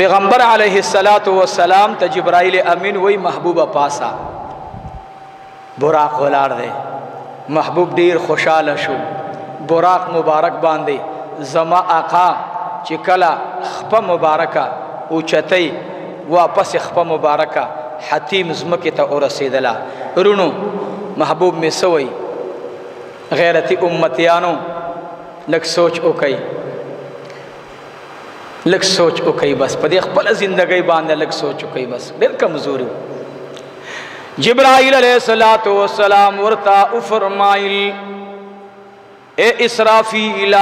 پیغمبر علیہ السلام تا جبرائیل امین وی محبوب پاسا براق ولار دے محبوب دیر خوشحال شو براق مبارک باندے زما آقا چکلا خپا مبارکا اوچتی واپس خپا مبارکا حتیم زمکی تا ارسیدلا رونو محبوب میں سوئی غیرتی امتیانوں لگ سوچ اوکئی بس پدیخ پل زندگی باندھا لگ سوچ اوکئی بس دل کمزوری جبرائیل علیہ السلام ورطا افرمائل اے اسرافیل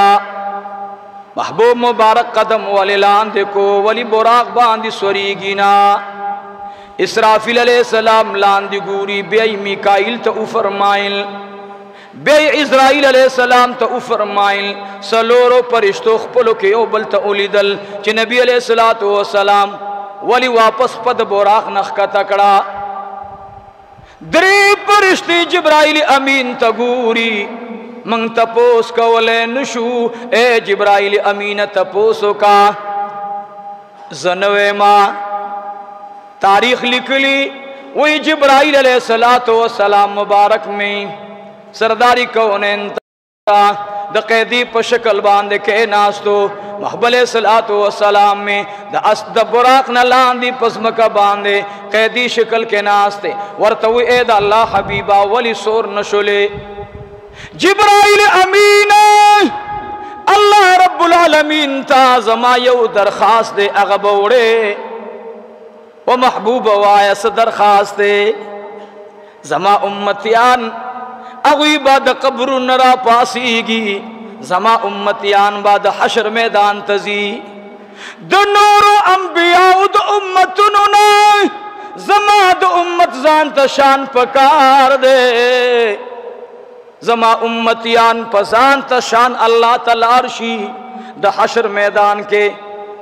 محبوب مبارک قدم والی لاندے کو والی براق باندی سوریگینا اسرافیل علیہ السلام لاندی گوری بیئی میکائل تا افرمائل بے عزرائیل علیہ السلام تا افرمائل سلورو پرشتو خپلو کے اوبل تا اولیدل چی نبی علیہ السلام ولی واپس پد براق نخکا تکڑا دری پرشتی جبرائیل امین تا گوری منگ تا پوس کولے نشو اے جبرائیل امین تا پوسو کا زنوے ماں تاریخ لکلی وی جبرائیل علیہ السلام مبارک میں سرداری کونین تا دا قیدی پا شکل باندے کے ناس تو محبل صلی اللہ علیہ وسلم میں دا براق نلان دی پزمکہ باندے قیدی شکل کے ناس تے ورطوی اید اللہ حبیبہ ولی سور نشلے جبرائیل امین اللہ رب العالمین تا زمایو درخواست دے اغبوڑے و محبوب وایس درخواست دے زما امتیان اگوی با دا قبر نرا پاسیگی زما امتیان با دا حشر میدان تزی دا نور و انبیاء دا امتنونا زما دا امت زان تشان پکار دے زما امتیان پزان تشان اللہ تلارشی دا حشر میدان کے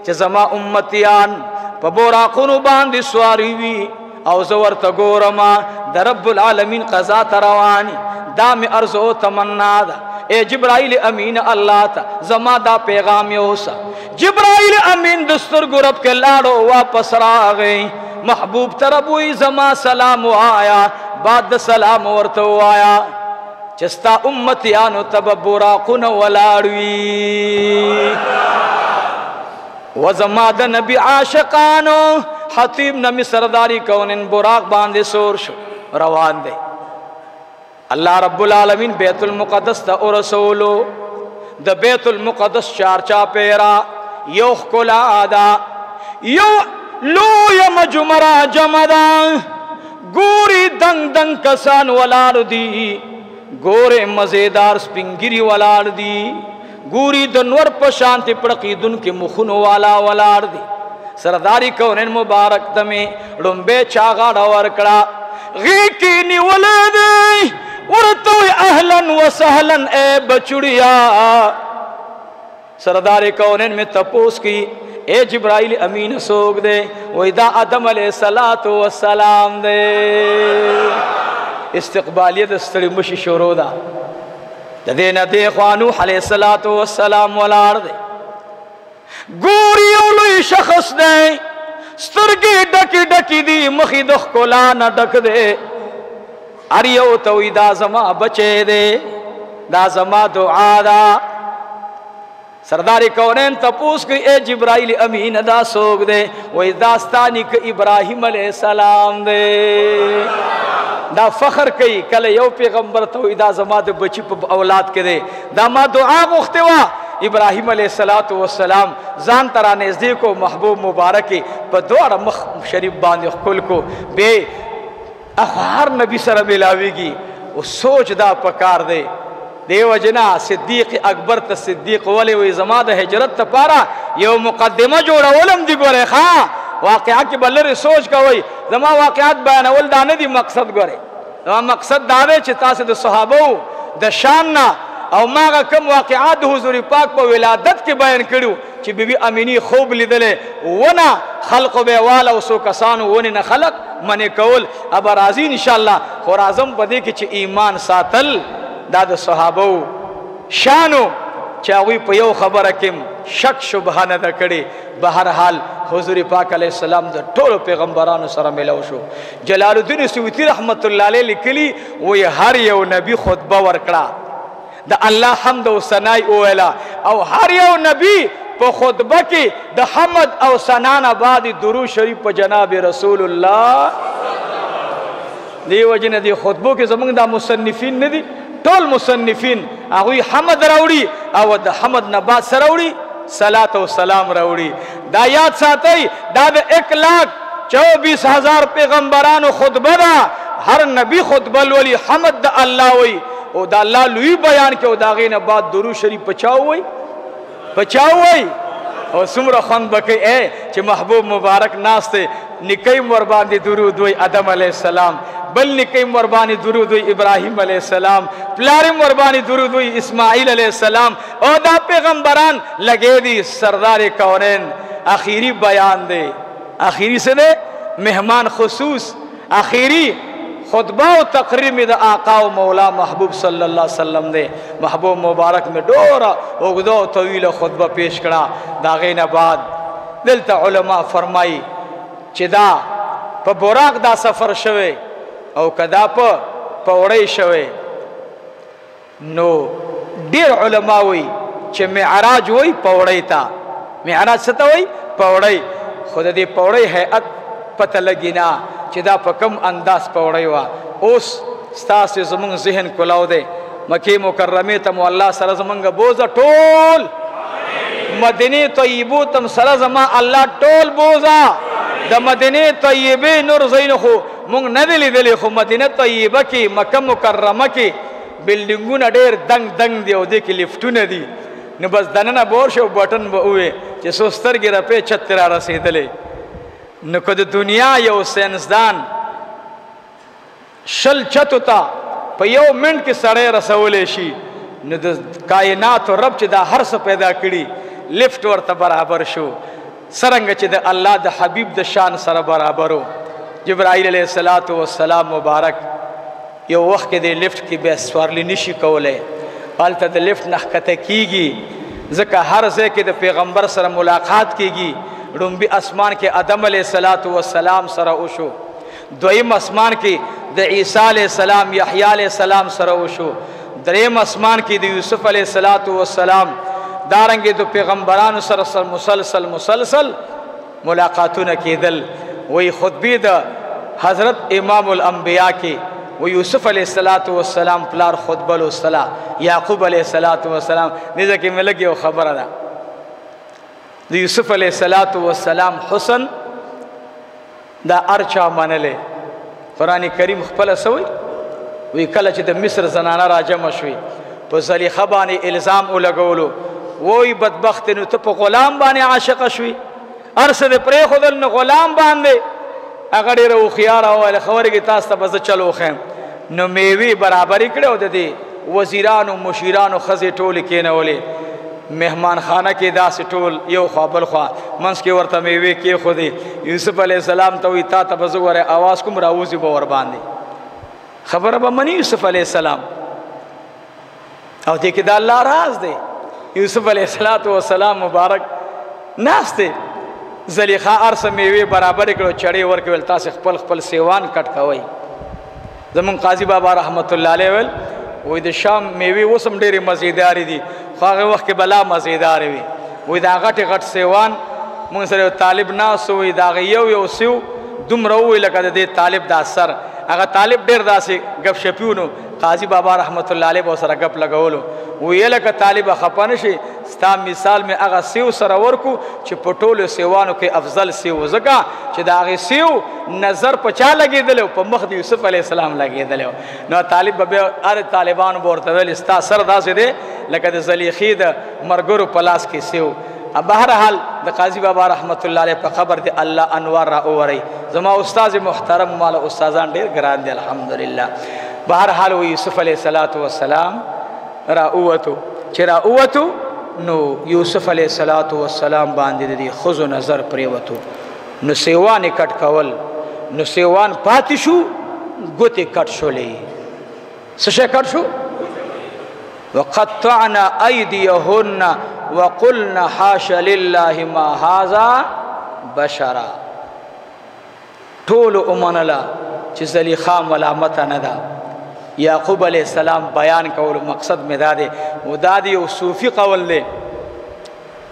چھ زما امتیان پا براقنو باندی سواریوی او زور تا گورما دا رب العالمین قضا تروانی دام ارزو تمنا دا اے جبرائیل امین اللہ تا زما دا پیغامی اوسا جبرائیل امین دستر گرب کے لارو واپس را گئی محبوب تربوی زما سلام آیا بعد سلام ورتو آیا چستا امتیانو تب براقن ولاروی وزما دا نبی عاشقانو حتیم نمی سرداری کونن براق باندے سور شو روان دے اللہ رب العالمین بیت المقدس دا او رسولو دا بیت المقدس چارچا پیرا یو خکل آدھا یو لوی مجمرا جمدا گوری دنگ دنگ کسان ولار دی گوری مزیدار سپنگیری ولار دی گوری دنور پشانتی پڑکی دن کے مخون والا ولار دی سرداری کونین مبارک دمی رنبے چاگا ڈور کڑا غیقینی ولدی ورطوی اہلن و سہلن اے بچڑیا سردار کونین میں تپوس کی اے جبرائیل امین سوگ دے ویدہ آدم علیہ السلام دے استقبالیت استرمش شروع دا دینا دے خوانوح علیہ السلام والار دے گوری اولوی شخص دے سترگی ڈکی ڈکی دی مخی دخ کو لانا ڈک دے اریو توی دا زما بچے دے دا زما دعا دا سرداری کونین تپوس گئی اے جبرائیل امین دا سوگ دے وی داستانی کا ابراہیم علیہ السلام دے دا فخر کئی کل یو پیغمبر توی دا زما دا بچی پا اولاد کے دے دا ما دعا مختوا ابراہیم علیہ السلام زان ترانیزدی کو محبوب مبارکی پا دوار مخ شریف باندی کل کو بے اخوار نبی سر ملاوی گی وہ سوچ دا پکار دے دیو جنا صدیق اکبر تا صدیق ولی وی زماد حجرت تا پارا یو مقدمہ جوڑا علم دی گو رے خواہ واقعہ کی بلر سوچ کا وی زمان واقعات بیان اول دانے دی مقصد گو رے زمان مقصد دانے چتا سے دا صحابو دا شاننا او ماغا کم واقعات حضور پاک پا ولادت کے بیان کرو چی بی بی امینی خوب لیدلے ونا خلق بے والا و سو کسانو ونینا خلق منی کول اب رازی انشاءاللہ خورازم پا دیکی چی ایمان ساتل داد صحابو شانو چاوی پا یو خبر اکم شک شبہ نہ دا کری. بہرحال حضور پاک علیہ السلام دا ٹولو پیغمبران سر ملو شو. جلال الدین سیوطی رحمت اللہ علیہ لکلی وی ہر یو نبی خطبہ ورکڑا دا اللہ حمد و ثنائی اولا او ہر یو نبی پا خطبہ کی دا حمد او ثنان آبادی درو شریف پا جناب رسول اللہ. دی وجہ ندی خطبوں کے زمان دا مصنفین ندی ٹول مصنفین آگوی حمد روڑی او دا حمد نبات روڑی صلاة و سلام روڑی. دا یاد ساتی دا دا 1,24,000 پیغمبران و خطبہ دا ہر نبی خطبہ لولی حمد دا اللہ وی او دا اللہ لوی بیان کے او دا غین آباد درو شریف پچاو وی او سمر خند بکی اے چھ محبوب مبارک ناس تے نکی مربان دی درود وی آدم علیہ السلام، بل نکی مربانی درود وی ابراہیم علیہ السلام، پلاری مربانی درود وی اسماعیل علیہ السلام. او دا پیغمبران لگے دی سردار کونین آخیری بیان دے، آخیری سے دے مہمان خصوص، آخیری خطبہ و تقریر میں دا آقا و مولا محبوب صلی اللہ علیہ وسلم دے. محبوب مبارک میں دورا اگدو طویل خطبہ پیش کرا. دا غین آباد دلتا علماء فرمائی چی دا پا براق دا سفر شوے او کدا پا پوڑی شوے نو دیر علماء وی چی معراج وی پوڑی تا. معراج ستا وی پوڑی. خود دی پوڑی حیعت پتہ لگینا چی دا پا کم انداز پوڑی وا. اوس ستاس زمان ذہن کلاو دے مکی مکرمی تم واللہ سر زمانگا بوزا ٹول، مدنی طیبو تم سر زمان اللہ ٹول بوزا. دا مدینہ طیبہ نور زین خو مونگ ندلی دلی خو مدینہ طیبہ کی مکہ مکرمہ کی بلڈنگون دیر دنگ دنگ دی او دی کی لفتون دی نو بس دننا بور شو بٹن با اوے چی سوستر گی رپے چت تیرا رسی دلی. نو کد دنیا یو سینسدان 100 چتو تا پا یو منٹ کی سڑے رسولے شی. نو دا کائنات و رب چی دا ہر سا پیدا کری لفت ورطا برابر شو سرنگا چی دے اللہ دے حبیب دے شان سر برابرو. جبرائیل علیہ السلام مبارک یو وقت دے لفٹ کی بے سوارلی نشی کولے پالتا دے لفٹ نخکتے کی گی ذکر ہر زی کے دے پیغمبر سر ملاقات کی گی. رنبی اسمان کے آدم علیہ السلام سر اوشو، دویم اسمان کی دے عیسیٰ علیہ السلام یحییٰ علیہ السلام سر اوشو، دریم اسمان کی دے یوسف علیہ السلام دارنگی دو پیغمبران سر مسلسل ملاقاتون کی دل. وی خطبی دا حضرت امام الانبیاء کی وی یوسف علیہ السلام پلار خطبہ السلام یعقوب علیہ السلام نیزا کی ملگی و خبر دا دو یوسف علیہ السلام حسن دا ارچا منلے. قرآن کریم خپل سوئی وی کلچ دا مصر زنانا راجم شوی پو زلیخہ بانی الزام اولگولو وہی بدبخت نو تو پا غلام بانے عاشق شوی ارسد پری خودل نو غلام باندے اگر دیر او خیارا ہو الی خور کی تاستا بزد چلو خیم نو میوی برابری کڑے ہو دے وزیران و مشیران و خزی ٹولی کینے ہولی مہمان خانہ کی دا سی ٹول یو خواہ بلخواہ منس کی ورطا میوی کی خودی. یوسف علیہ السلام توی تاستا بزد ورے آواز کم راوزی باور باندے خبر با منی یوسف علیہ السلام او دیکھ دا اللہ راز دے. یوسف علیہ السلام مبارک ناستے زلیخہ عرص میوے برابر اکڑو چڑے ورکے ویلتا سے خپل خپل سیوان کٹ کوئی. زمان قاضی بابا رحمت اللہ علیہ ویل وی دا شام میوے وسم دیر مزیداری دی خواہ وقت بلا مزیداری وی وی دا غٹ غٹ سیوان منصر طالب ناسو وی دا غیو یو سیو دم رووی لکا دے طالب دا سر اگر طالب دیر دا سی گپ شپیونو قاضی بابا رحمت اللہ علیہ بہت سارا گپ لگولو وہ یہ لکا طالب خپانشی ستا مثال میں اگر سیو سرور کو چھ پٹول سیوانو کے افضل سیو زکا چھ دا اگر سیو نظر پچا لگی دلیو پا مخد یوسف علیہ السلام لگی دلیو نو طالب بے ار طالبان بورتویل ستا سر دا سی دے لکا دا زلیخی دا مرگرو پلاس کی سیو. بہرحال دا قاضی بابا رحمت اللہ علیہ پا خبر دے اللہ انوار را اووری زمان استاذ محترم مالا استاذان دیر گران دے الحمدللہ. بہرحال وہ یوسف علیہ السلام را اووتو چی را اووتو نو یوسف علیہ السلام باندی دی خوزو نظر پریوتو نو سیوان کٹ کول نو سیوان پاتی شو گوتی کٹ شو لی سشے کٹ شو وَقَطْعَنَا اَيْدِيَهُنَّ وَقُلْنَا حَاشَ لِلَّهِ مَا هَذَا بَشَرًا. طول امن اللہ چیز علی خام ولامتا ندا. یعقوب علیہ السلام بیان قول مقصد میں دادے وہ دادی او صوفی قول لے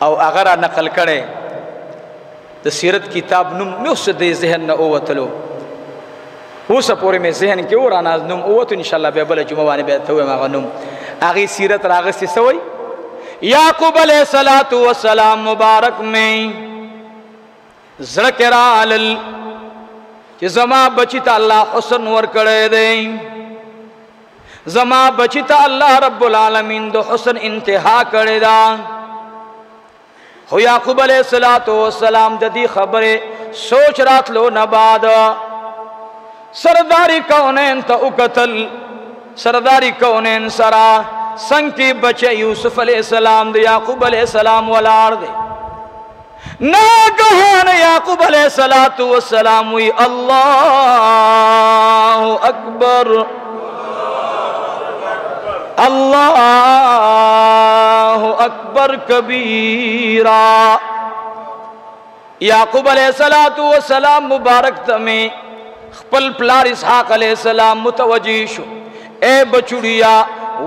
او اغرہ نقل کرے تسیرت کتاب نم نفس دے ذہن نعوت لو وہ سپوری میں ذہن کے اور آناز نم اوت انشاءاللہ بے بلے جمعوانی بیتا ہوئے ماغا نم آغی سیرت راغستی سوئی یعقوب علیہ السلام مبارک میں ذکر آلل کہ زما بچی تا اللہ حسن ور کرے دیں، زما بچی تا اللہ رب العالمین دو حسن انتہا کرے دا. خو یعقوب علیہ السلام جدی خبرے سوچ رات لو نباد سرداری کونین تا اکتل سرداری کونین سرا سنکی بچے یوسف علیہ السلام دے یعقوب علیہ السلام والار دے. ناگہان یعقوب علیہ السلام وی اللہ اکبر اللہ اکبر کبیرہ. یعقوب علیہ السلام مبارک تمہیں خپل پلار اسحاق علیہ السلام متوجی شو. اے بچوڑیا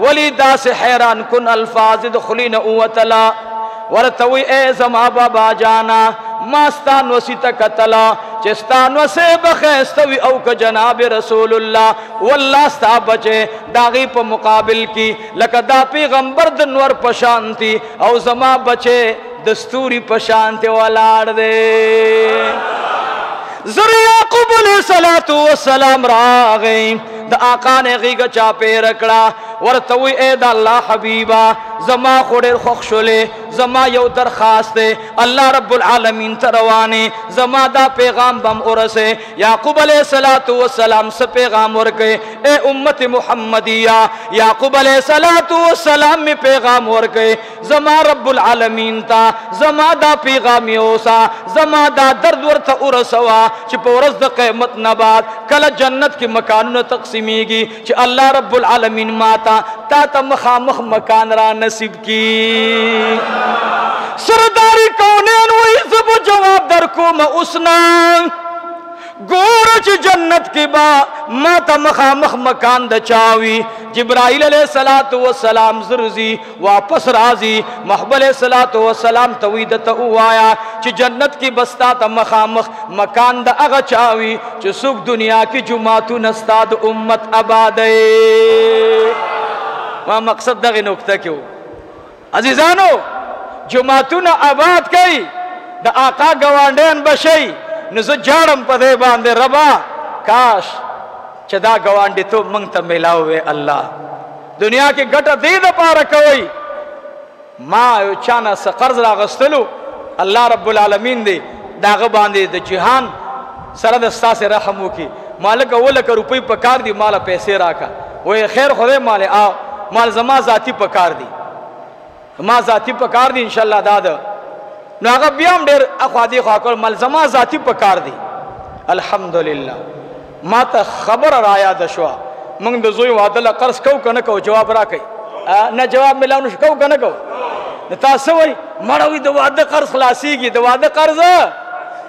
ولی دا سے حیران کن الفاظ دخلین اوتلا ورطوی اے زما بابا جانا ماستان وسی تکتلا چستان وسی بخیستوی اوک جناب رسول اللہ واللہ ستا بچے داغی پا مقابل کی لکہ دا پیغمبر دنور پشانتی او زما بچے دستوری پشانتی والار دے. ذریعہ قبل صلاة والسلام راغیں دا آقا نے غیگا چاپے رکڑا ورطوی اے دا اللہ حبیبا زما خوڑیر خوخشلے زما یو درخواستے اللہ رب العالمین تروانے زما دا پیغام بم ارسے. یعقوب علیہ السلام سے پیغام ارکے اے امت محمدیہ. یعقوب علیہ السلام میں پیغام ارکے زما رب العالمین تا زما دا پیغامی اوسا زما دا درد ورطا ارسوا چی پورس دا قیمت نباد کل جنت کی مکانوں تقسیمی گی چی اللہ رب العالمین ماتا تا تا مخامخ مکان را نصیب کی. سرداری کونین ویزب و جواب درکوم اسنا گورج جنت کی با ماتا مخامخ مکان دچاوی. جبرائیل علیہ السلام زرزی واپس رازی محب علیہ السلام تویدتا اوایا چی جنت کی بستا تا مخامخ مکان دا اغا چاوی چی سوک دنیا کی جماعتو نستاد امت عبادے. وہاں مقصد داغی نکتا کیوں عزیزانو جماعتو نا عباد کئی دا آقا گوانڈین بشی نزو جارم پدے باندے ربا کاش چدا گوانڈی تو منگتا ملاوے اللہ دنیا کی گٹا دید پارکوئی ما یو چانا سا قرض راغستلو اللہ رب العالمین دے داغ باندے دا جہان سردستا سے رحمو کی مالک اولک روپی پکار دی مالا پیسے راکا وی خیر خودے مالے آو مال زمان ذاتی پکار دی زمان ذاتی پکار دی انشاءاللہ دادا نو آگا بیام دیر اخوادی خواکر مال زمان ذاتی پکار دی. الحمدللہ ما تا خبر رایا دشوا منگ دزوی وادلہ قرص کو کنکو جواب را کئی نا جواب ملاونش کو کنکو نتا سوئی مروی دوادہ قرص خلاسی گی دوادہ قرص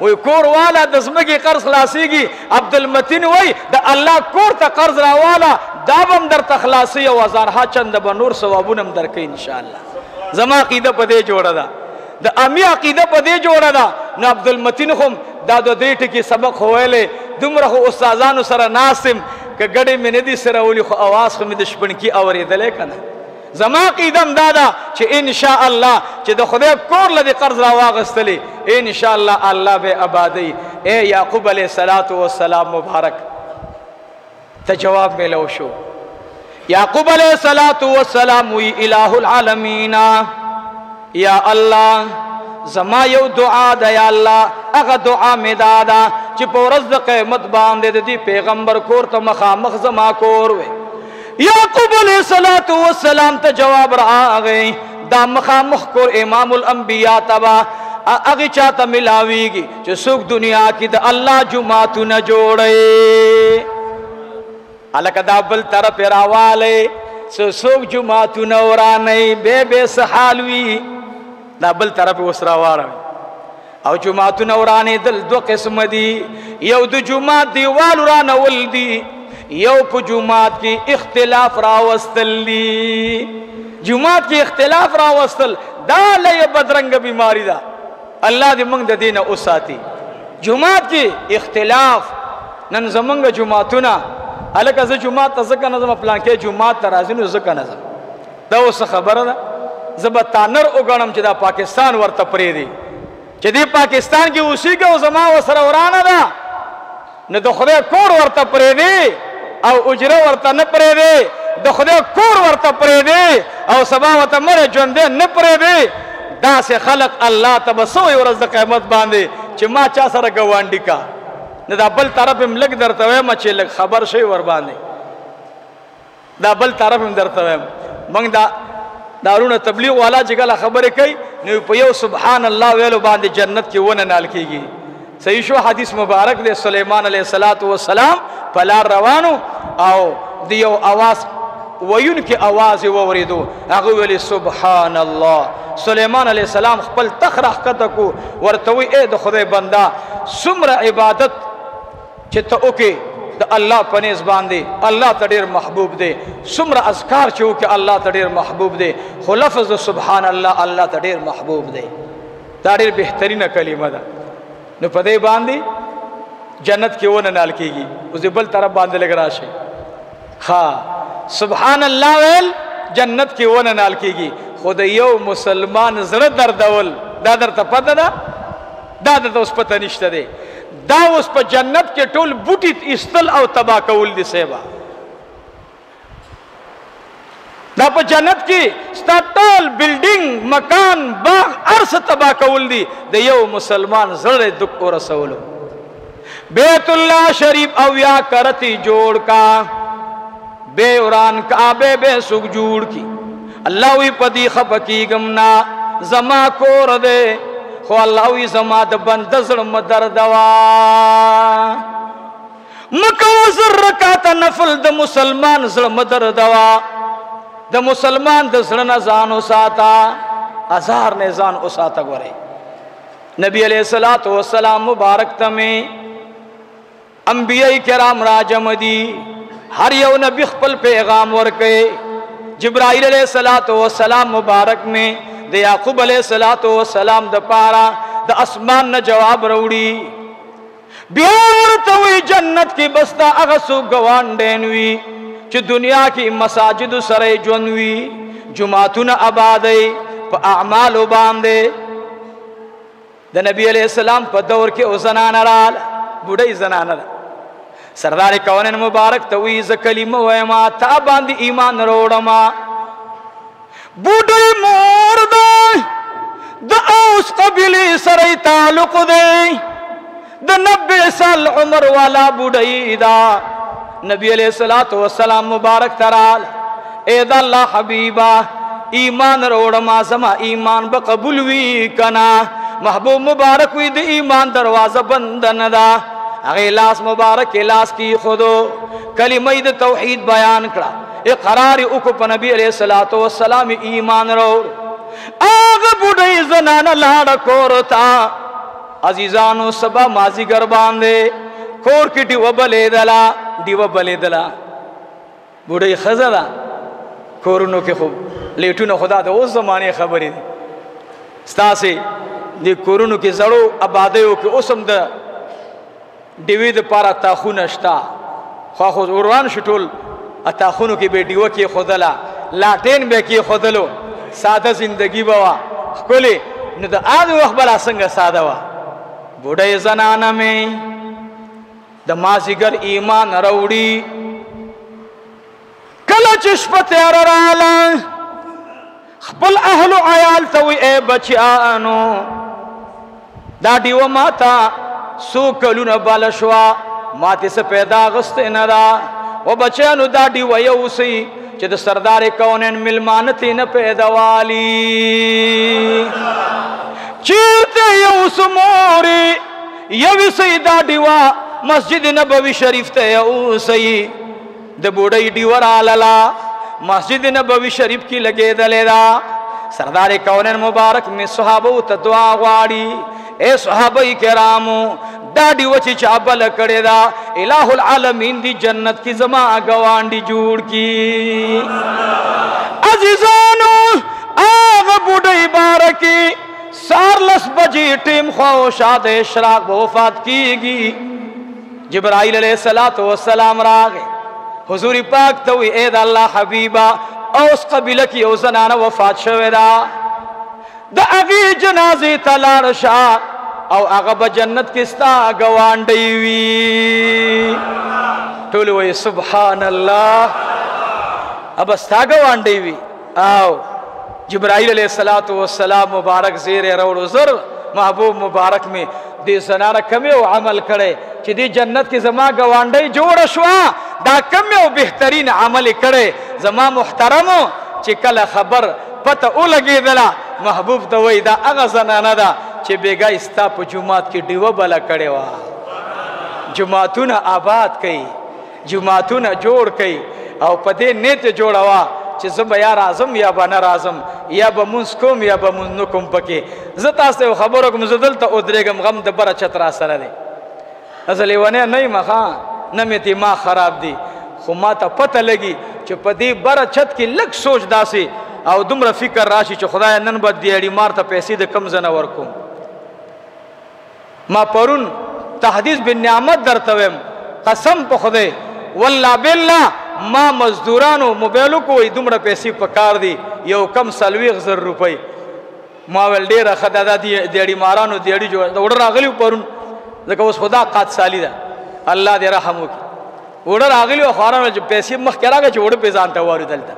وی کور والا دزمگی قرص خلاسی گی عبدالمتین وی دا اللہ کور تا قرص را والا دابم در تخلاصی و ازارها چند با نور سوابونم در که انشاءاللہ زمان عقیدہ پا دے جوڑا دا دا امی عقیدہ پا دے جوڑا دا نا عبدالمتین خم دا دو دیٹھ کی سبق ہوئے لے دم رہو استازانو سر ناسم کہ گڑی میں ندی سر اولی خو آواز خمی دشپن کی آوری دلے کنا زمان قیدم دادا چھ انشاءاللہ چھ دا خدای کور لدی قرض را واغست لی انشاءاللہ اللہ بے عبادی. اے یعقوب علیہ السلام مبارک تا جواب میں لو شو. یعقوب علیہ السلام وی الہ العالمین یا اللہ زما یو دعا دا یا اللہ اگا دعا میں دادا چی پورز دا قیمت باندے دی پیغمبر کور تا مخامخ زما کور وے. یعقوب علیہ السلام تا جواب را آگئی دا مخامخ کور امام الانبیاء تبا اگی چاہتا ملاوی گی چی سوک دنیا کی دا اللہ جماعتو نجوڑے علاکہ دا بل تر پیراوالے سوک جماعتو نورانے بے بے سحالوی دا بل طرف وسراواره او جماعتونه ورانې دل دو قسم دي، یو د جماعت دیوال ورانول دي، یو په جماعت کې اختلاف راوستل دي. جماعت کې اختلاف راوستل دا لویه بدرنګه بیماری ده، الله دې موږ د دې نه وساتي. جماعت کې اختلاف نن زمونږ جماعتونه هلکه زه جماعت ته ځکه نه ځم پلانکې جماعت ته راځي نو ځکه نه ځم. دا اوس خبره ده، زه به تا نر وګڼم چې دا پاکستان ورته پرېږدي چې دې پاکستان کې اوسېږي او زما ورسره ورانه ده، نو د خدای کور ورته پرېږدي او اجره ورته نه پرېږدي، د خدای کور ورته پرېږدي او سبا ورته مړې ژوندی نه پرېږدي. داسې خلق الله ته به څه وایي ورځ د قیامت باندې چې ما چا سره ګاونډي کا. نو دا بل طرف هم لږ درته وایم چې لږ خبر شئ ور باندې، دا بل طرف هم درته وایم. موږ دا دارونه تبلیغ والا چې کله خبرې کوي نو په یو سبحان الله ویلو باندې جنت کې ونه نال کېږي. صحیح شو، حدیث مبارک دی، سلیمان علیه السلام په لار روانو او د یو اواز ویونکي اواز یې واورېدو، هغه ویلې سبحان الله. سلیمان علیه السلام خپل تخ راښکته کو، ورته وی ای د خدای بنده، څومره عبادت چې ته وکې د الله په نس باندې الله ته ډېر محبوب دی، څومره اذکار چې وکړي الله ته ډېر محبوب دی، خو لفظ د سبحان الله الله ته ډېر محبوب دی، دا ډېر بهترینه کلمه ده. نو په دې باندې جنت کې ونه نال کېږي. اوس بل طرف باندې لږ راشئ. ها، سبحان الله ویل جنت کې ونه نال کېږي، خو د یو مسلمان زړه دردول دا درته پته ده، دا درته اوس پته نشته دی. دا اوس په جنت کې ټول بوټي استل او تبا کول دي سیبا. دا په جنت کې ستا ټول بلډینګ مکان باغ ارس تبا کول دي، د یو مسلمان زړه دک ورسولو. بیت الله شریف او یا کرتی جوړ کا، بے وران کعبه بے سوک جوړ کی. الله وی پدی خپکی گمنا زما کور دے، خو الله وی زما د بند زړه مدردوا، مکو زر رکعت نفل د مسلمان زړه مدردوا، د مسلمان د زړه نه ځان وساته، ازار نه ځان وساته. ګوره نبی علیہ الصلوۃ والسلام مبارک تمه انبیاء کرام راجم دي، هر یو نبی خپل پیغام ورکړي. جبرائیل علیہ الصلوۃ والسلام مبارک میں د یعقوب علیہ السلام د پارا د اسمان نه جواب راوړي. بیا ورته وی جنت کې بستا هغه سو ګوانډین وي چې دنیا کې مساجد سره ژوند وي، جماعتونه آبادی په اعمالو باندې. د نبی علیہ السلام په دور کې او زنانه رال بوډۍ زنانه سردار کونین مبارک ته وی ز کلمه وایما تا باندې ایمان وروړم. بوډۍ مور دی، د اوس قبیلې سره یې تعلق دی، د 90 سال عمر والا بوډۍ دا. نبی علیہ الصلوۃ والسلام مبارک ترال، اے د الله حبیبا ایمان روړما، زما ایمان به قبول وی کنا. محبوب مبارک وی د ایمان دروازه بند نه دا، هغه لاس مبارک لاس کی خودو کلمه د توحید بیان کړه. اقرار اکو پا نبی علیہ السلام ایمان رو. آغا بڑی زنانا لارا کور تا، عزیزانو سبا مازی گر باندے کور کی ڈیو بلے دلا، ڈیو بلے دلا بڑی خزا دا کورنو کی خوب لیٹونو خدا دا. اس زمانے خبری دی ستا سے دی کورنو کی زڑو عبادیو کی اسم دا ڈیوی دا پارا تاخو نشتا، خواخو زوروان شٹول اتاخونو کی بیٹیو کی خودلا، لاٹین بے کی خودلو، سادہ زندگی بوا کلی. نو دا آدھ وقت بلا سنگ سادہ وا. بڑے زنانا میں دا مازیگر ایمان روڑی. کلا چشپا تیارا رالا خپل اہل و عیال توی اے بچی آنو دا دیو ماتا سو کلون بالشوا ماتی سے پیدا غست ندا و بچانو دا ڈیویو سی چه دا سردار کونین ملمانتی نا پیدوالی چیرتے یو سموری یوی سی دا ڈیوا مسجد نبوی شریف تے یو سی دا بوڑی ڈیورا للا مسجد نبوی شریف کی لگے دلے دا سردار کونین مبارک میں صحابو تا دعا غاڑی اے صحابی کرامو داڑی وچی چابل کڑی دا الہ العالمین دی جنت کی زما گوان دی جوڑ کی عزیزانو آغا بڑی بارکی سار لس بجی ٹیم خوشاد اشراق بوفات کی گی جبرائیل علیہ السلام راغے حضور پاک توی اید اللہ حبیبہ اوس قبیلہ کی او زنانا وفات شوی دا دا اغی جنازی تلار شا او اغب جنت کستا گوان دیوی تولوی سبحان اللہ اب استا گوان دیوی آو جبرائیل علیہ السلام مبارک زیر رول زر محبوب مبارک میں دی زنانا کمی او عمل کرے چی دی جنت کی زمان گوان دی جوڑ شوا دا کمی او بہترین عمل کرے زمان محترمو چی کل خبر پتہ او لگی دلا محبوب دوئی دا اغا زنانا دا چی بیگا استا پا جماعت کی ڈیو بلا کڑے وا جماعتوں نا آباد کئی جماعتوں نا جوڑ کئی او پا دے نیت جوڑا وا چی زبا یا رازم یا با نرازم یا با منسکوم یا با مننکم پکی زتاستے و خبرکم زدلتا ادریگم غم دبرا چترا سردے ازلی ونیا نئی مخان نمیتی ما خراب دی خو ما تا پتہ لگی چی پا دی برا چت کی لگ سوچ دا سی او دمرا فکر راشی چی خدای نن با دیاری مار تا پیسی دا کم زنور کم ما پرون تحدیث بن نعمت در تویم قسم پا خدای واللہ باللہ ما مزدورانو موبیلو کوئی دمرا پیسی پکار دی یو کم سلویغ زر روپی ماویل دیر خدا دا دیاری مارانو دیاری جو اوڑا راغلیو پرون لکہ اس خدا قات سالی دا اللہ دی رحمو کی اوڑا راغلیو خوارانو جو پیسی مخ کراگا جو اوڑا پیزانتا وارو دلتا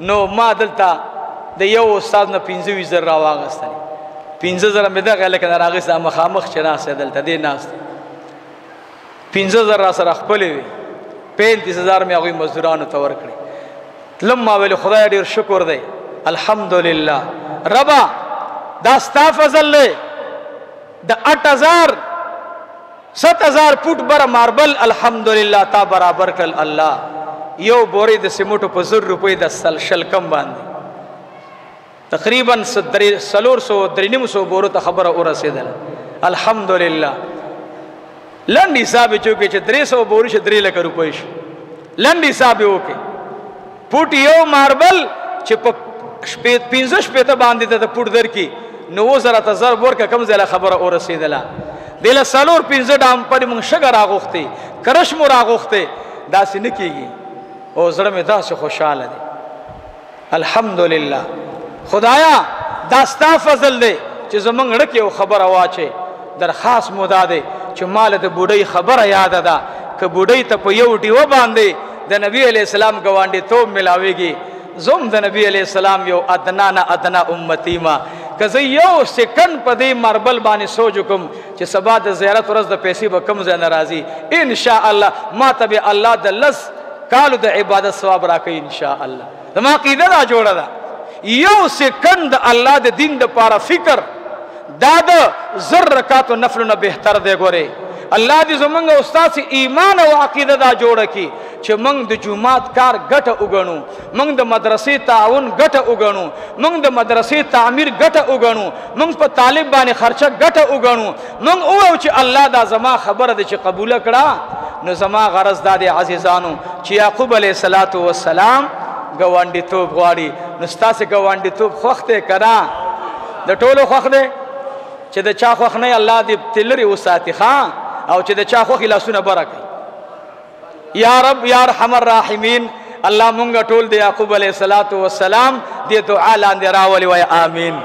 نو ما دلتا دی یو استاز نا پینزوی زر راواغستا پینزو زر امیدہ غیر لکن راغستا مخامخ چناس دلتا دی ناس دی پینزو زر را سر اخپلوی 35,000 میں آگوی مزدورانو تور کرے لما ویلی خدای دیر شکر دے الحمدللہ ربا داستا فضل لے دا 8,000 7,000 پوٹ برا ماربل الحمدللہ تا برابر کل اللہ یو بوری دا سموٹو پزر روپے دا شلکم باندے تقریباً 300 بورو تا خبر اورا سیدل الحمدللہ لنڈی صاحبی چوکے چھے 300 بوری چھے 3 لکھ روپیش لنڈی صاحبی ہوکے پوٹی یو ماربل چھے 15 شپیتا باندی تا پوٹ در کی نوو زرہ تزار بور کا کم زیلہ خبر اور رسیدلہ دیلہ سالور 15 ڈام پڑی منگ شگر آگوختے کرشمور آگوختے دا سی نکی گی او زرم دا سی خوشحال دے الحمدللہ خدایا داستا فضل دے چھے زمانگ رکی او خبر آوا چھے درخواست مودا دے چو مال دا بودای خبر یاد دا که بودای تا پا یو دیو بانده دا نبی علیہ السلام گوانده توب ملاوی گی زم دا نبی علیہ السلام یو ادنا امتی ما که زی یو سکن پا دی مربل بانی سوچو کم چه سبا دا زیارت ورز دا پیسی با کم زی نرازی انشاءاللہ ما تا بی اللہ دا لس کالو دا عبادت ثواب راکی انشاءاللہ دا ما قیده دا جوڑا دا یو سکن دا اللہ دا دین دا پارا فکر دادا ذر رکاتو نفلونا بہتر دے گورے اللہ دی زمانگ استاذ ایمان و عقیدہ دا جوڑا کی چھے منگ دا جماعت کار گٹا اگنو منگ دا مدرسی تعاون گٹا اگنو منگ دا مدرسی تعمیر گٹا اگنو منگ پا طالب بانی خرچہ گٹا اگنو منگ اوہو چھے اللہ دا زمان خبر دے چھے قبول کرا نو زمان غرض دا دے عزیزانو چھے یعقوب علیہ السلام گواندی توب غواری نو استاذ گواندی توب خوختے کرا دا ٹولو خوختے چه ده چا خوخ نی اللہ دی تلری و ساتی خان او چه ده چا خوخی لسون برکی یا رب یا رحم الراحمین اللہ منگا ٹول دی یعقوب علیہ السلام دی دعا لاندی راولی وی آمین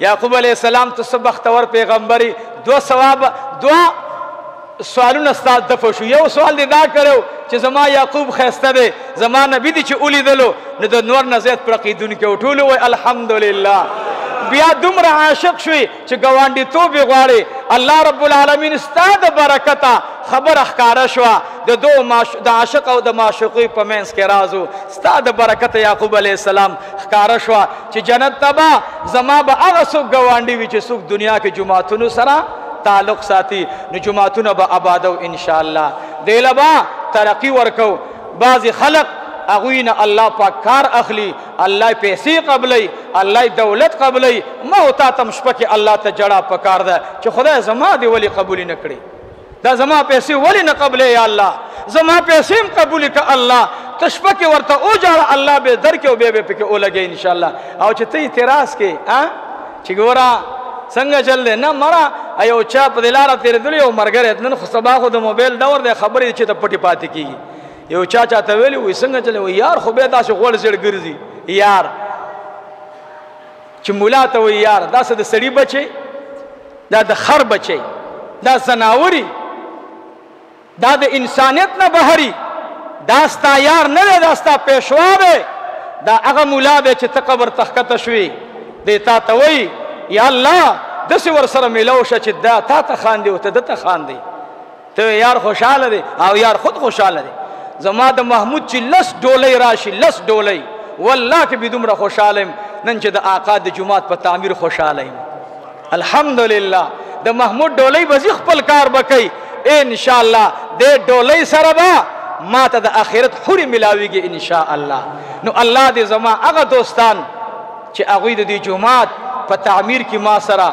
یعقوب علیہ السلام تصبختور پیغمبری دو سوالون استاد دفشو یو سوال دی دا کرو چه زمان یعقوب خیسته دی زمان نبی دی چه اولی دلو ندو نور نزید پرقیدون که اٹولو وی الحمدللہ بیا دمر عاشق شوی چه گواندی تو بغواری اللہ رب العالمین استاد برکتا خبر اخکار شوا دا عاشق او دا معشوقی پمینس کے رازو استاد برکتا یعقوب علیہ السلام اخکار شوا چه جنت تبا زمان با اغا سوک گواندی وی چه سوک دنیا کے جماعتونو سرا تعلق ساتی نجماعتونو با عبادو انشاءاللہ دیلبا ترقی ورکو بعضی خلق اغوین اللہ پاک کار اخلی، اللہ پیسی قبلی، اللہ دولت قبلی، موتا تمشپک اللہ تجڑا پکار دا چو خدا زمان دی ولی قبولی نکڑی، دا زمان پیسی ولی نقبلی یا اللہ، زمان پیسیم قبولی کا اللہ تشپک ورطا او جارا اللہ بے در کے و بے بے پکے او لگے انشاءاللہ. او چو تی تراز کے چو گورا سنگا چل دے نا مرا ایو چاپ دلارا تیر دلی او مرگر اتنن خصبا خود موبیل دور دے خبری چی تا پٹی پاتی کی گی یو چا چا تولی وی سنگا چلی وی یار خوبی داشو غول سیڑ گرزی یار چی مولا تا وی یار دا سا دا سڑی بچے دا دا خر بچے دا زناوری دا دا انسانیت نا بہری داستا یار ندے داستا پیشوا بے دا اغا مولا بے چی تقبر تخکت شوی دیتا تا وی یا اللہ دسی ورسر ملوشا چی دا تا تا خاندی و تا دا تا خاندی تو یار خوشحال دے او یار خود خوشحال دے زماد محمود چی لس ڈولی راشی لس ڈولی واللہ کی بیدوم را خوشحالیم ننچ دا آقا دا جماعت پا تعمیر خوشحالیم الحمدللہ دا محمود ڈولی وزیخ پلکار بکی انشاءاللہ دے ڈولی سربا ما تا دا آخرت خوری ملاوی گی انشاءاللہ. نو اللہ دے زمان اگا دوستان چی اغوید دی جماعت پا تعمیر کی ما سرا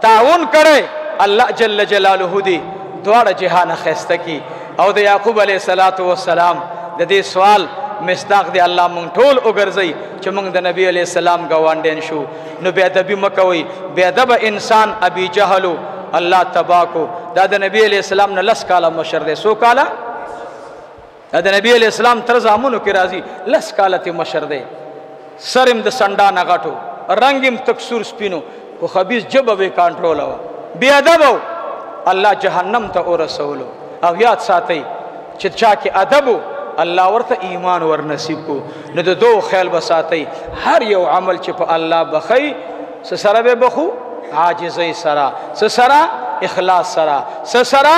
تعاون کرے اللہ جل جلالہ دی دوار جہان خیستکی. او دے یعقوب علیہ السلام دے دے سوال مصداق دے اللہ منگ ٹھول اگرزی چو منگ دے نبی علیہ السلام گواندین شو. نو بیدبی مکوی بیدب انسان ابی جہلو اللہ تباکو دا دے نبی علیہ السلام نا لس کالا مشر دے سو کالا دا دے نبی علیہ السلام ترزامونو کی رازی لس کالا تی مشر دے سرم دے سندان اگٹو رنگم تکسور سپینو کو خبیص جب اوی کانٹرول ہو بیدب ہو اللہ جہنم تا او رسولو. او یاد ساتی چه چاکی ادبو اللہ ورطا ایمان ور نصیب کو ندو دو خیل بساتی هر یو عمل چه پا اللہ بخی سسرا بے بخو عاجزی سرا سسرا اخلاص سرا سسرا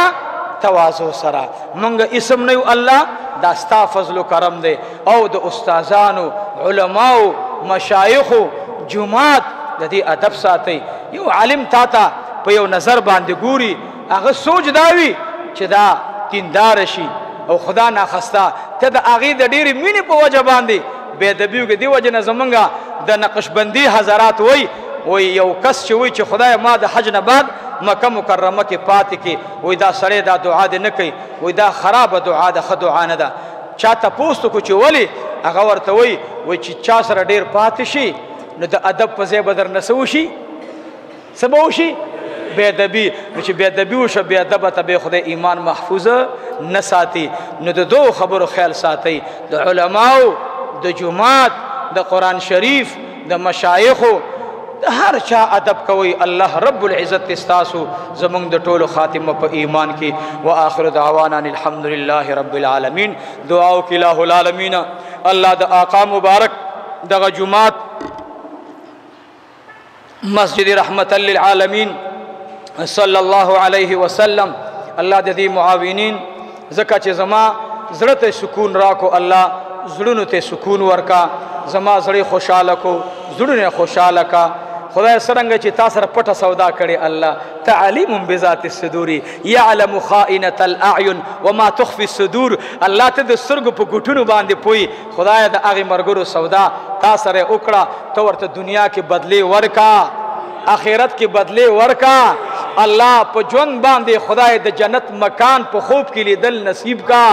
توازو سرا منگا اسم نیو اللہ داستا فضل و کرم دے. او دو استازانو علماؤ مشایخو جماعت دی ادب ساتی یو علم تاتا پا یو نظر باندگوری اگر سوچ داوی چه دا تیندار شی او خدا ناخستا تا دا آغی دا دیری مینی پا وجه باندی بیدبیو که دی وجه نزمنگا دا نقشبندی حضرات وی وی یو کس چه وی چه خدای ما دا حج نباد مکه مکرمه که پاتی که وی دا سره دا دعا دی نکی وی دا خراب دعا دا خد دعا ندا چا تا پوستو که چه ولی اغورتا وی وی چه چا سره دیر پاتی شی نو دا ادب پزی بدر نسو شی سبو شی بیدبی نوچی بیدبیوشا بیدبتا بی خود ایمان محفوظ نساتی نو دو خبر و خیل ساتی دو علماء دو جماعت دو قرآن شریف دو مشایخو دو هر چا عدب کوئی اللہ رب العزت استاسو زمانگ دو طول خاتم پا ایمان کی. و آخر دعوانان الحمدللہ رب العالمین. دعاو کی الہ العالمین اللہ دو آقا مبارک دو جماعت مسجد رحمت للعالمین صلی اللہ علیہ وسلم اللہ دے دی معاونین زکا چے زما زڑت سکون راکو اللہ زڑنو تے سکون ورکا زما زڑی خوشالکو زڑنے خوشالکا خدای سرنگا چے تاثر پٹا سودا کرے اللہ تعلیم بذات الصدوری یعلم خائنة الاعین وما تخفی الصدور اللہ تے دے سرگو پو گھٹنو باندے پوئی خدای دے آغی مرگرو سودا تاثر اکڑا تورت دنیا کے بدلے ورکا آخرت کے بدلے ورکا اللہ پا جون باندے خدای دا جنت مکان پا خوب کے لئے دل نصیب کا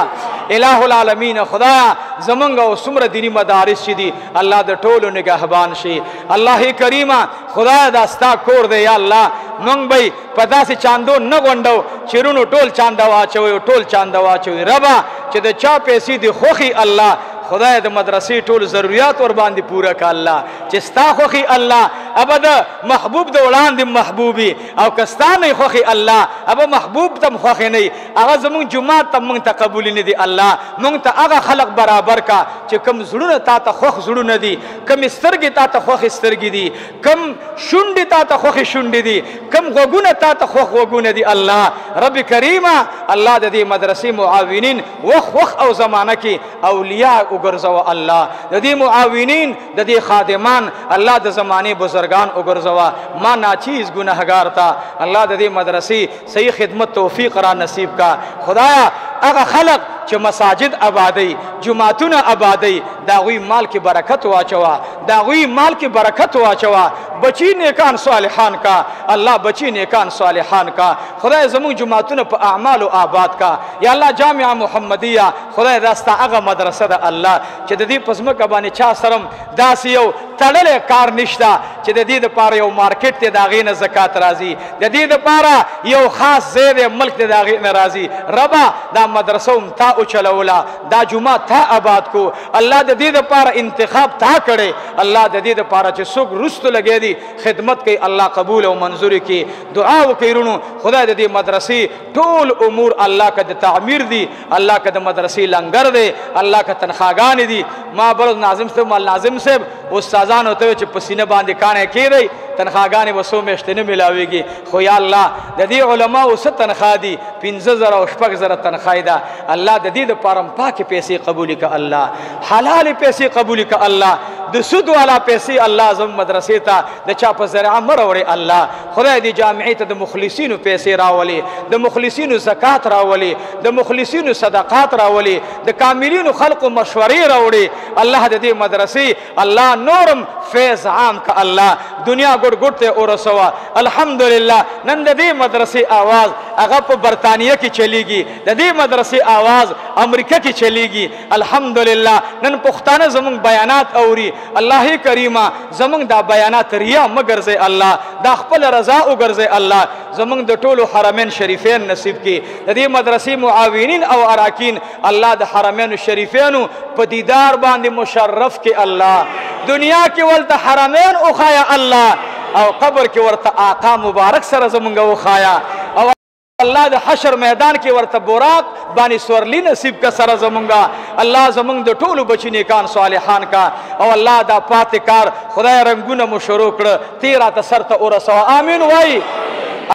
الہ العالمین. خدا زمنگا و سمر دینی مدارس چی دی اللہ دا ٹولو نگہبان شی. اللہ کریمہ خدا دا ستا کور دے یا اللہ منگ بھئی پدا سے چاندو نگوندو چرونو ٹول چاندو آچوئے ٹول چاندو آچوئے ربا چی دا چا پیسی دی خوخی اللہ خدای دا مدرسی ٹول ضروریات وربان دی پورا کا اللہ چستا خوخی اللہ اب دا محبوب دا اولان دی محبوبی او کستا نی خوخی اللہ اب محبوب تم خوخی نی اغاز مونگ جماعت تم مونگ تا قبولی نی دی اللہ مونگ تا اغا خلق برابر کا چی کم زرون تا تا خوخ زرون دی کم استرگی تا تا خوخ استرگی دی کم شنڈی تا تا خوخ شنڈی دی کم غوگون تا تا خوخ غوگون دی اللہ رب کریمہ اللہ دا دی مدرسی معاونین وخ وخ او زمانہ کی اولیاء اگرزو اللہ دا دی معاونین دا دی خادمان اللہ دا زمانی بزرگان اگرزو ما ناچیز گناہگار تا اللہ دا دی مدرسی صحیح خدمت توفیق را نصیب کا. خدایا اگا خلق چې مساجد آبادی جماعتونه آبادی دا غوی مال کې برکت واچوا دا غوی مال کې برکت واچوا بچی نیکان صالحان کا الله بچی نیکان صالحان کا خدای زموږ جماعتونه په اعمال او آباد کا یا الله جامعه محمدیه خدای راستا هغه مدرسه ده الله چې د دې پسمه کبانې چا سرم داس یو تړلې کار نشته چې د دې لپاره یو مارکیټ ته دا غینه زکات راځي د دې لپاره یو خاص زیر ملک ته دا غینه راځي ربا دا مدرسه تا او چلولا دا جمعه تا آباد کو الله د دې لپاره انتخاب تا کړي الله د دې لپاره چې څوک رستو لګي خدمت کی اللہ قبول و منظوری کی دعا و کیرونو خدا دی مدرسی طول امور اللہ کا دی تعمیر دی اللہ کا دی مدرسی لنگر دی اللہ کا تنخواگانی دی ما برد ناظم صاحب مال ناظم صاحب استاذان ہوتے ہوئے چھ پسینہ باندی کانے کی دی تنخواگانی بسو میں اشتنی ملاوی گی خویا اللہ دی علماء اسے تنخواہ دی پینزہ ذرہ اشپک ذرہ تنخواہ دا اللہ دی پارم پاک پیسی قبولی کا اللہ حلال پیسی قبولی کا اللہ د سود والا پیسې الله زم مدرسې ته د چا په ذریعه مه راوړي الله خدای دې جامعې ته د مخلصینو پیسې راولي د مخلصینو زکات راولي د مخلصینو صدقات راولي د کاملینو خلقو مشورې راوړي الله د دې مدرسې الله نورم فیض عام که الله دنیا ګوټ ګوټ ته ورسوه الحمدلله نن د دې مدرسې آواز هغه په برطانیه کې چلیږي د دې مدرسې آواز امریکا کې چلیږي الحمدلله نن پښتانه زموږ بیانات اوري اللہ کریمہ زمانگ دا بیانات ریا مگرزے اللہ دا خپل رضا اگرزے اللہ زمانگ دا طول حرمین شریفین نصیب کی دی مدرسی معاونین او اراکین اللہ دا حرمین شریفین پدیدار باندی مشرف کی اللہ دنیا کی ولد حرمین اخایا اللہ او قبر کی ورد آقا مبارک سر زمانگ اخایا او اللہ دا حشر میدان کی ورد براک بانی سورلی نصیب کا سر زمانگا اللہ زمانگ دا ٹولو بچی نیکان صالحان کا او اللہ دا پاتکار خدای رنگون مشروع کر تیرا تا سر تا ارسوا آمین وائی